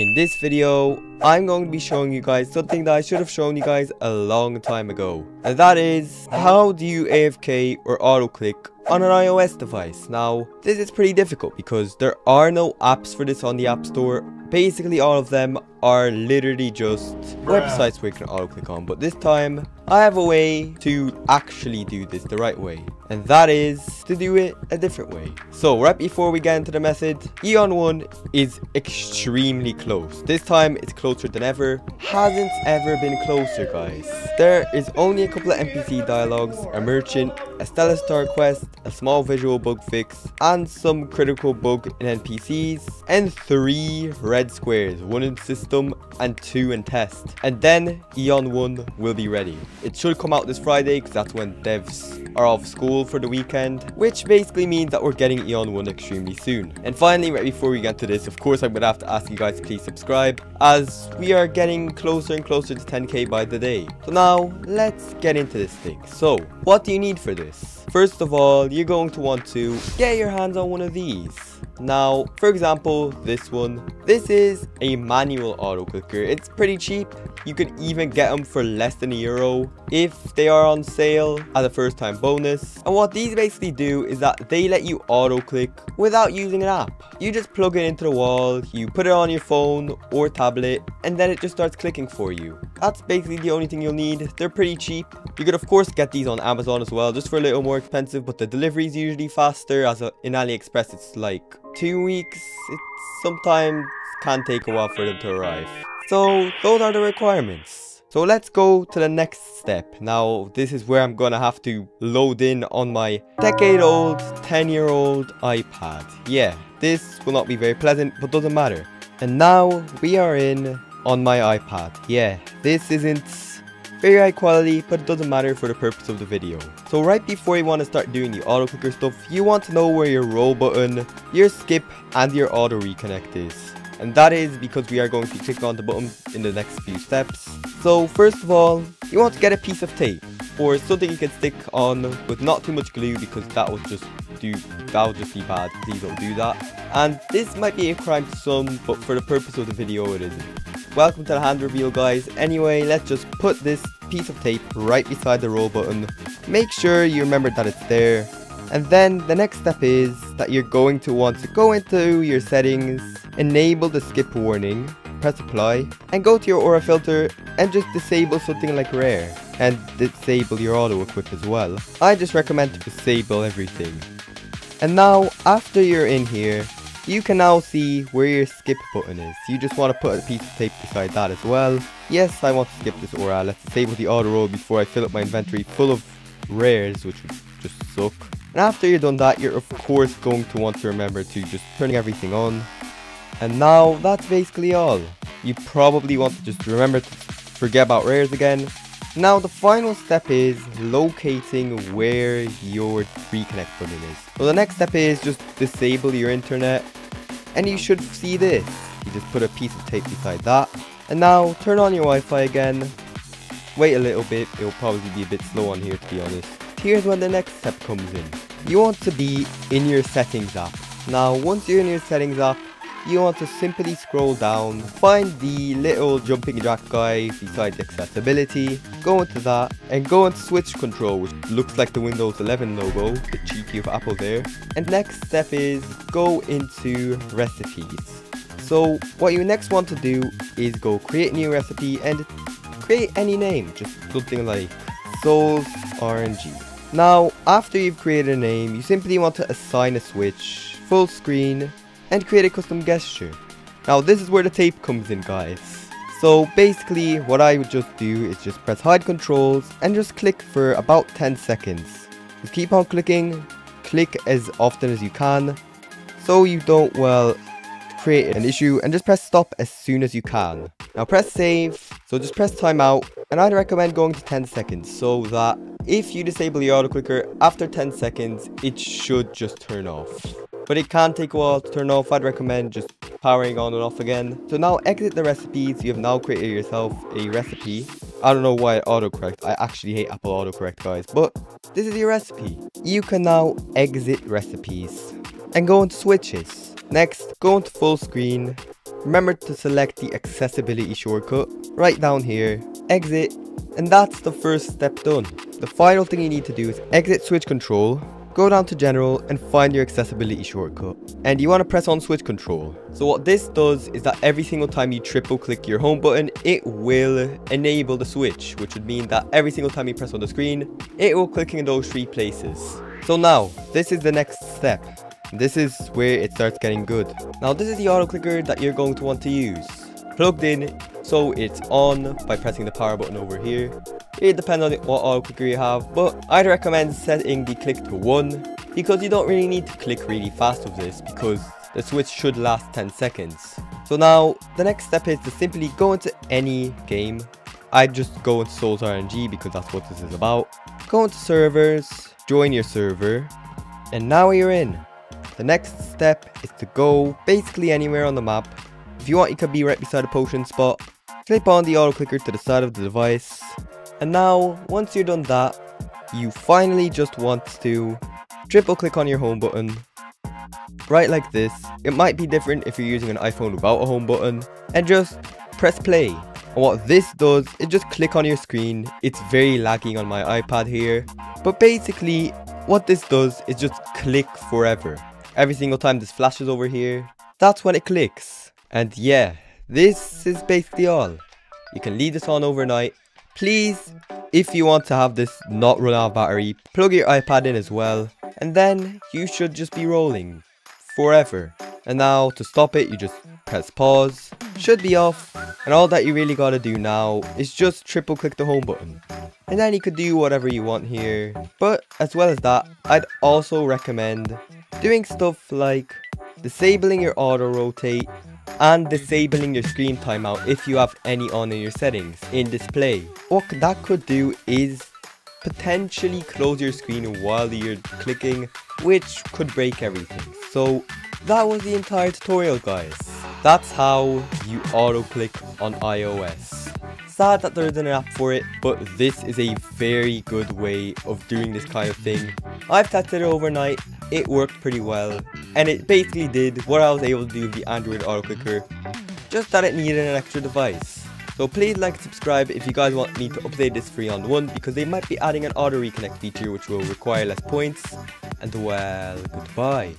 In this video, I'm going to be showing you guys something that I should have shown you guys a long time ago. And that is, how do you AFK or auto-click on an iOS device? Now, this is pretty difficult because there are no apps for this on the App Store. Basically, all of them are literally just websites we can auto-click on. But this time, I have a way to actually do this the right way. And that is to do it a different way. So right before we get into the method, Eon 1 is extremely close. This time it's closer than ever. Hasn't ever been closer, guys. There is only a couple of NPC dialogues, a merchant, a stellar star quest, a small visual bug fix, and some critical bug in NPCs, and 3 red squares, 1 in system and 2 in test. And then Eon 1 will be ready. It should come out this Friday because that's when devs are off school for the weekend, which basically means that we're getting Eon 1 extremely soon. And finally, right before we get to this, of course I'm gonna have to ask you guys to please subscribe, as we are getting closer and closer to 10k by the day. So now let's get into this thing. So what do you need for this? First of all, you're going to want to get your hands on one of these. Now, for example, this one. This is a manual autoclicker. It's pretty cheap. You could even get them for less than €1 if they are on sale as a first time bonus. And what these basically do is that they let you autoclick without using an app. You just plug it into the wall, you put it on your phone or tablet, and then it just starts clicking for you. That's basically the only thing you'll need. They're pretty cheap. You could of course get these on Amazon as well, just for a little more expensive, but the delivery is usually faster, as in AliExpress it's like 2 weeks. It sometimes can take a while for them to arrive. So those are the requirements. So let's go to the next step. Now this is where I'm gonna have to load in on my decade-old, 10-year-old iPad. Yeah, this will not be very pleasant, but doesn't matter. And now we are on my iPad. Yeah, this isn't very high quality, but it doesn't matter for the purpose of the video. So right before you want to start doing the auto clicker stuff, you want to know where your roll button, your skip, and your auto reconnect is. And that is because we are going to click on the buttons in the next few steps. So first of all, you want to get a piece of tape or something you can stick on with not too much glue, because that would just be bad. Please don't do that. And this might be a crime to some, but for the purpose of the video it isn't. Welcome to the hand reveal, guys. Anyway, let's just put this piece of tape right beside the roll button. Make sure you remember that it's there. And then the next step is that you're going to want to go into your settings, enable the skip warning, press apply, and go to your aura filter and just disable something like rare, and disable your auto equip as well. I just recommend to disable everything. And now after you're in here, you can now see where your skip button is. You just want to put a piece of tape beside that as well. Yes, I want to skip this aura. Let's disable the auto roll before I fill up my inventory full of rares, which would just suck. And after you're done that, you're of course going to want to remember to just turn everything on. And now that's basically all. You probably want to just remember to forget about rares again. Now the final step is locating where your reconnect button is. Well, the next step is just disable your internet, and you should see this. You just put a piece of tape beside that, and now turn on your Wi-Fi again. Wait a little bit, it'll probably be a bit slow on here to be honest. Here's when the next step comes in. You want to be in your settings app. Now once you're in your settings app, you want to simply scroll down, find the little jumping jack guy besides accessibility, go into that, and go into switch control, which looks like the Windows 11 logo, the cheeky of Apple there. And next step is go into recipes. So what you next want to do is go create a new recipe and create any name, just something like Sol's RNG. Now after you've created a name, you simply want to assign a switch, full screen, and create a custom gesture. Now this is where the tape comes in, guys. So basically what I would just do is just press hide controls and just click for about 10 seconds. Just keep on clicking, click as often as you can, so you don't, well, create an issue, and just press stop as soon as you can. Now press save, so just press timeout, and I'd recommend going to 10 seconds so that if you disable the auto clicker after 10 seconds, it should just turn off. But it can take a while to turn off. I'd recommend just powering on and off again. So now exit the recipes. You have now created yourself a recipe. I don't know why it autocorrects. I actually hate Apple autocorrect, guys. But this is your recipe. You can now exit recipes and go into switches. Next, go into full screen Remember to select the accessibility shortcut right down here, exit, and that's the first step done. The final thing you need to do is exit switch control, go down to general and find your accessibility shortcut, and you want to press on switch control. So what this does is that every single time you triple click your home button, it will enable the switch, which would mean that every single time you press on the screen, it will click in those three places. So now this is the next step. This is where it starts getting good. Now this is the auto clicker that you're going to want to use. Plugged in, so it's on by pressing the power button over here. It depends on what auto clicker you have, but I'd recommend setting the click to 1 because you don't really need to click really fast with this because the switch should last 10 seconds. So now the next step is to simply go into any game. I'd just go into Sol's RNG because that's what this is about. Go into servers, join your server, and now you're in. The next step is to go basically anywhere on the map. If you want, you could be right beside a potion spot. Clip on the auto clicker to the side of the device. And now, once you're done that, you finally just want to triple click on your home button. Right like this. It might be different if you're using an iPhone without a home button. And just press play. And what this does is just click on your screen. It's very laggy on my iPad here. But basically, what this does is just click forever. Every single time this flashes over here, that's when it clicks. And yeah, this is basically all. You can leave this on overnight. Please, if you want to have this not run out of battery, plug your iPad in as well. And then you should just be rolling forever. And now to stop it, you just press pause. Should be off. And all that you really gotta do now is just triple click the home button. And then you could do whatever you want here. But as well as that, I'd also recommend doing stuff like disabling your auto rotate and disabling your screen timeout if you have any on in your settings in display. What that could do is potentially close your screen while you're clicking, which could break everything. So that was the entire tutorial, guys. That's how you auto click on iOS. Sad that there isn't an app for it, but this is a very good way of doing this kind of thing. I've tested it overnight. It worked pretty well, and it basically did what I was able to do with the Android auto clicker, just that it needed an extra device. So please like and subscribe if you guys want me to update this for Eon 1 because they might be adding an auto reconnect feature which will require less points. And well, goodbye.